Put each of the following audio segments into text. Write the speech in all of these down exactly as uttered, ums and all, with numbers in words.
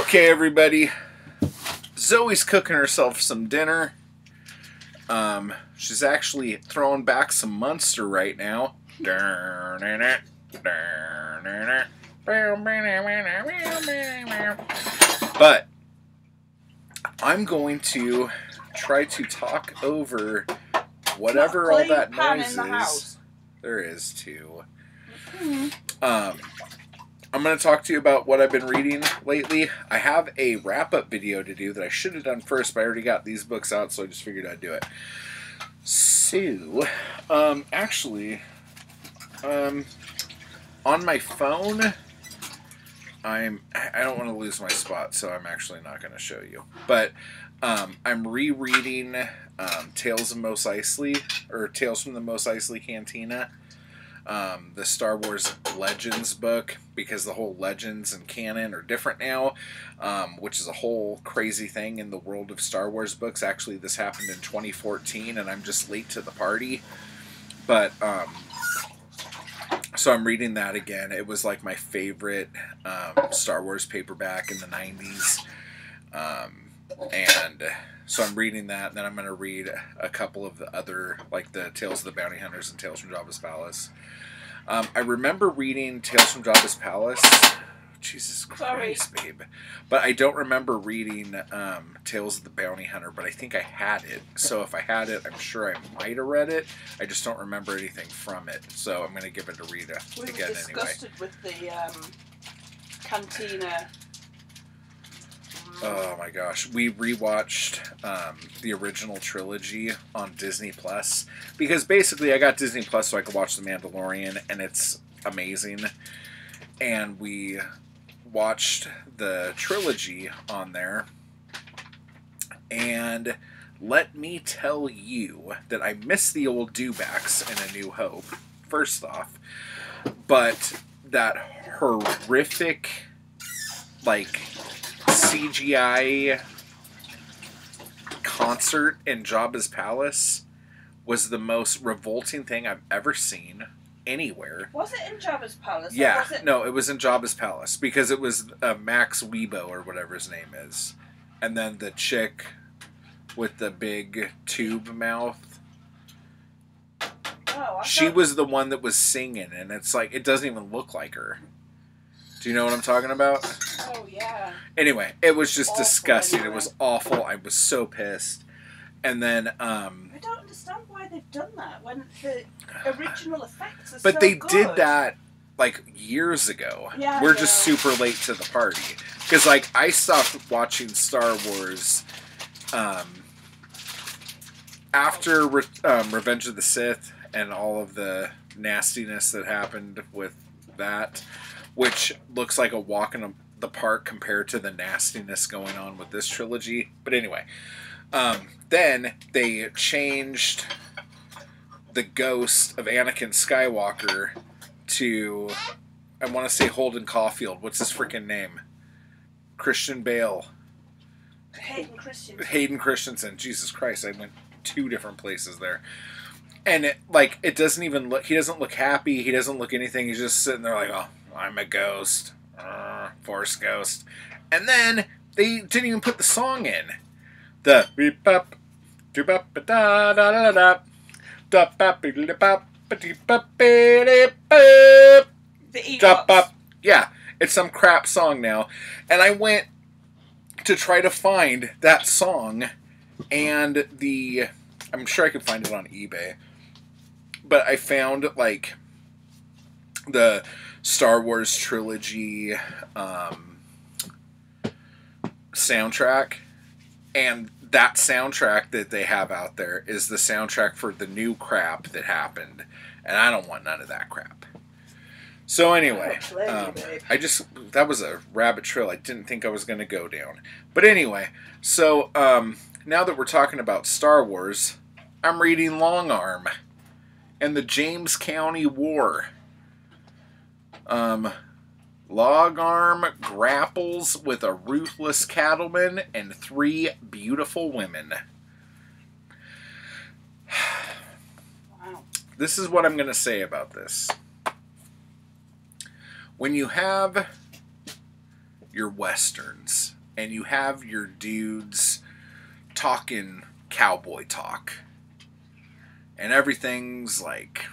Okay, everybody. Zoe's cooking herself some dinner. Um, she's actually throwing back some Munster right now. But I'm going to try to talk over whatever all that noise is. There is too. Um, I'm going to talk to you about what I've been reading lately. I have a wrap-up video to do that I should have done first, but I already got these books out, so I just figured I'd do it. So, um, actually, um, on my phone, I'm, I don't want to lose my spot, so I'm actually not going to show you. But um, I'm rereading um, Tales of Mos Eisley, or Tales from the Mos Eisley Cantina. Um, the Star Wars Legends book, because the whole Legends and canon are different now, um, which is a whole crazy thing in the world of Star Wars books. Actually, this happened in twenty fourteen, and I'm just late to the party. But, um, so I'm reading that again. It was like my favorite um, Star Wars paperback in the nineties. Um, and so I'm reading that, and then I'm going to read a couple of the other, like the Tales of the Bounty Hunters and Tales from Jabba's Palace. Um, I remember reading Tales from Jabba's Palace. Jesus Christ, Sorry. babe. But I don't remember reading um, Tales of the Bounty Hunter, but I think I had it. So if I had it, I'm sure I might have read it. I just don't remember anything from it. So I'm going to give it a read again anyway. We were disgusted anyway. with the um, Cantina. Oh my gosh, we rewatched um, the original trilogy on Disney Plus, because basically I got Disney Plus so I could watch The Mandalorian, and it's amazing. And we watched the trilogy on there, and let me tell you that I miss the old dewbacks in A New Hope, first off, but that horrific, like, C G I concert in Jabba's Palace was the most revolting thing I've ever seen anywhere. Was it in Jabba's Palace? Yeah, was it... no, it was in Jabba's Palace, because it was uh, Max Weibo or whatever his name is, and then the chick with the big tube mouth. Oh, I she thought... was the one that was singing, and it's like it doesn't even look like her. Do you know what I'm talking about? Oh, yeah. Anyway, it was just awful, disgusting. Anyway. It was awful. I was so pissed. And then... Um, I don't understand why they've done that when the original effects are so good. But they did that, like, years ago. Yeah, We're just super late to the party. Because, like, I stopped watching Star Wars um, after Re um, Revenge of the Sith and all of the nastiness that happened with that, which looks like a walk in the park compared to the nastiness going on with this trilogy. But anyway, um, then they changed the ghost of Anakin Skywalker to, I want to say Holden Caulfield. What's his freaking name? Christian Bale. Hayden Christensen. Hayden Christensen. Jesus Christ, I went two different places there. And, it, like, it doesn't even look, he doesn't look happy. He doesn't look anything. He's just sitting there like, oh, I'm a ghost. Uh, force ghost. And then they didn't even put the song in. The beep up, do da da da da da bap bap. Yeah, it's some crap song now. And I went to try to find that song, and the I'm sure I could find it on eBay. But I found like the Star Wars trilogy um, soundtrack, and that soundtrack that they have out there is the soundtrack for the new crap that happened, and I don't want none of that crap. So anyway, um, I just that was a rabbit trail I didn't think I was going to go down. But anyway, so um, now that we're talking about Star Wars, I'm reading Longarm and the James County War. Um, Longarm grapples with a ruthless cattleman and three beautiful women. Wow. This is what I'm going to say about this. When you have your Westerns, and you have your dudes talking cowboy talk, and everything's like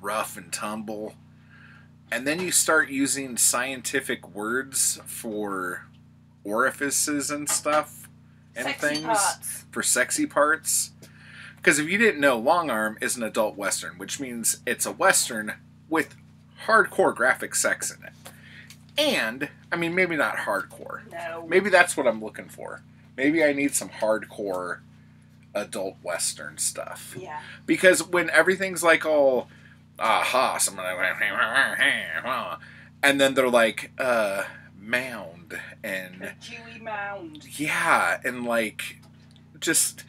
rough and tumble, and then you start using scientific words for orifices and stuff and sexy things parts. for sexy parts. Because if you didn't know, Longarm is an adult Western, which means it's a Western with hardcore graphic sex in it. And, I mean, maybe not hardcore. No. Maybe that's what I'm looking for. Maybe I need some hardcore adult Western stuff. Yeah. Because when everything's like all, aha, somebody like, and then they're like, uh, mound and... A dewy mound. Yeah, and like, just...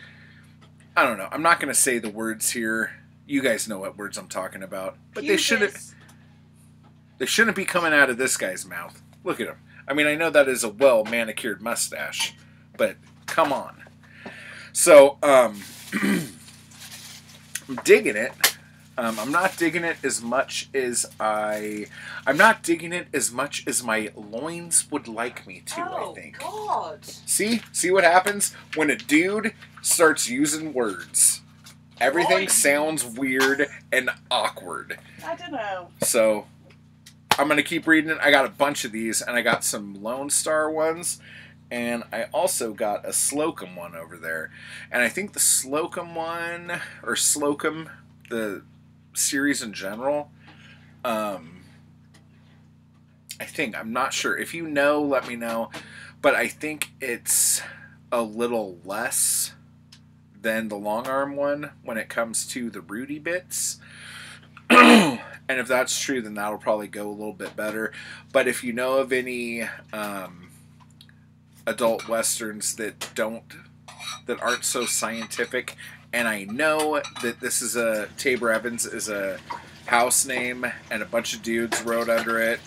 I don't know. I'm not going to say the words here. You guys know what words I'm talking about. But Puges. they shouldn't They shouldn't be coming out of this guy's mouth. Look at him. I mean, I know that is a well-manicured mustache, but come on. So, um, I'm digging it. Um, I'm not digging it as much as I... I'm not digging it as much as my loins would like me to, oh, I think. Oh, God. See? See what happens when a dude starts using words. Everything Loin. sounds weird and awkward. I don't know. So, I'm going to keep reading it. I got a bunch of these, and I got some Lone Star ones, and I also got a Slocum one over there. And I think the Slocum one, or Slocum, the... series in general, um, I think, I'm not sure. If you know, let me know. But I think it's a little less than the Longarm one when it comes to the Rudy bits. And if that's true, then that'll probably go a little bit better. But if you know of any um, adult Westerns that don't, that aren't so scientific. And I know that this is a, Tabor Evans is a house name, and a bunch of dudes wrote under it.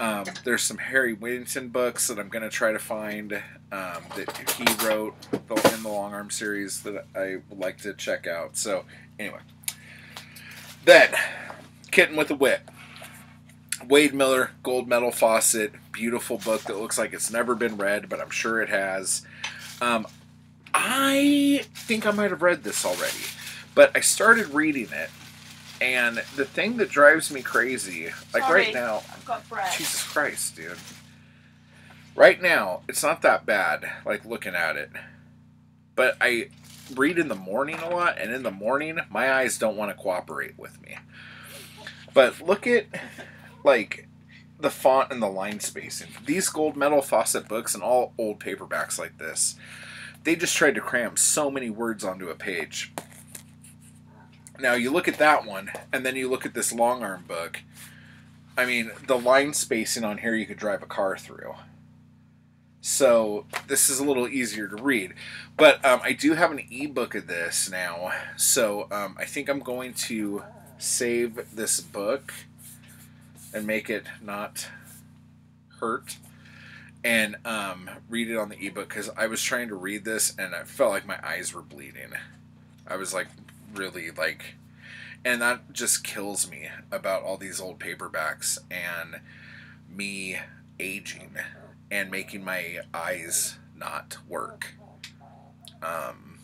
Um, there's some Harry Whittington books that I'm going to try to find um, that he wrote in the Longarm series that I would like to check out. So, anyway. Then, Kitten with a Whip. Wade Miller, Gold Medal Faucet. Beautiful book that looks like it's never been read, but I'm sure it has. Um, I think I might have read this already, but I started reading it, and the thing that drives me crazy, like Sorry, right now, I've got breath. Jesus Christ, dude. Right now, it's not that bad, like looking at it, but I read in the morning a lot, and in the morning, my eyes don't want to cooperate with me. But look at, like... the font and the line spacing. These Gold Medal Faucet books and all old paperbacks like this, they just tried to cram so many words onto a page. Now you look at that one, and then you look at this Longarm book. I mean, the line spacing on here you could drive a car through. So this is a little easier to read. But um, I do have an ebook of this now, so um, I think I'm going to save this book and make it not hurt, and um, read it on the ebook, because I was trying to read this and I felt like my eyes were bleeding. I was like, really, like, and that just kills me about all these old paperbacks and me aging and making my eyes not work. Um,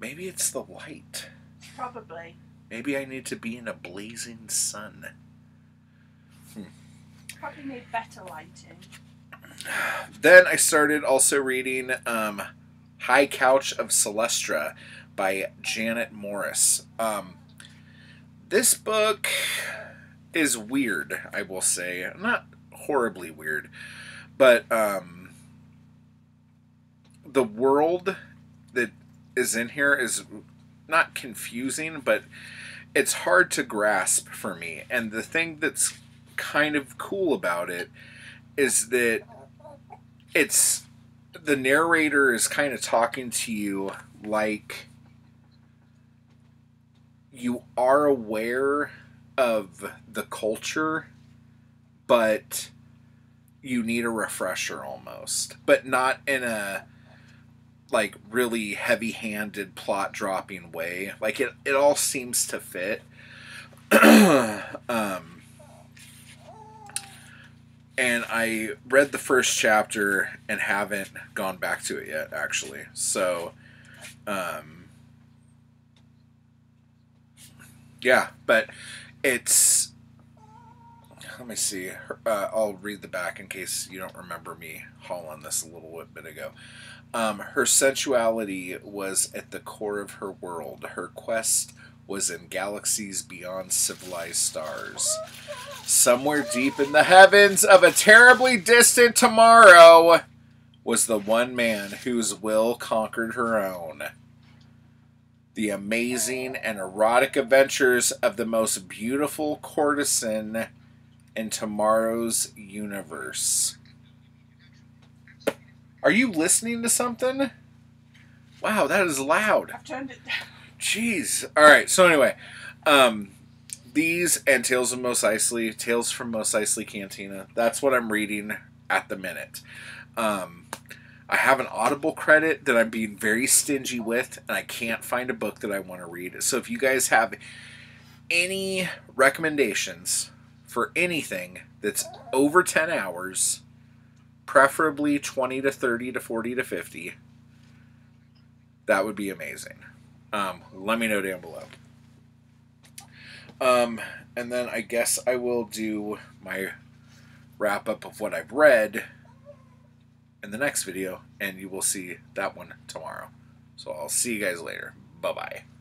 maybe it's the light. Probably. Maybe I need to be in a blazing sun. Hmm. Probably need better lighting. Then I started also reading um, High Couch of Celestra by Janet Morris. Um, this book is weird, I will say. Not horribly weird, but um, the world that is in here is... not confusing, but it's hard to grasp for me. And the thing that's kind of cool about it is that it's the narrator is kind of talking to you like you are aware of the culture, but you need a refresher almost, but not in a like really heavy-handed plot dropping way. Like it, it all seems to fit. um, and I read the first chapter and haven't gone back to it yet, actually. So, um, yeah, but it's, let me see, uh, I'll read the back in case you don't remember me haul on this a little bit ago. Um, her sensuality was at the core of her world. Her quest was in galaxies beyond civilized stars. Somewhere deep in the heavens of a terribly distant tomorrow was the one man whose will conquered her own. The amazing and erotic adventures of the most beautiful courtesan in tomorrow's universe. Are you listening to something? Wow, that is loud. I've turned it down. Jeez. All right. So anyway, um, these and Tales of Mos Eisley, Tales from Mos Eisley Cantina. That's what I'm reading at the minute. Um, I have an Audible credit that I'm being very stingy with, and I can't find a book that I want to read. So if you guys have any recommendations for anything that's over ten hours, preferably twenty to thirty to forty to fifty, that would be amazing. Um, let me know down below. Um, and then I guess I will do my wrap up of what I've read in the next video, and you will see that one tomorrow. So I'll see you guys later. Bye-bye.